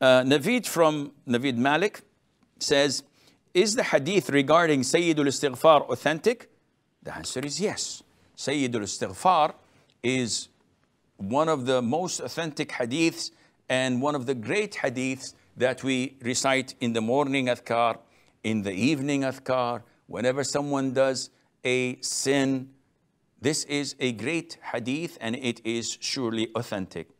Navid Malik says, is the hadith regarding Sayyidul Istighfar authentic? The answer is yes. Sayyidul Istighfar is one of the most authentic hadiths and one of the great hadiths that we recite in the morning adhkar, in the evening adhkar, whenever someone does a sin. This is a great hadith and it is surely authentic.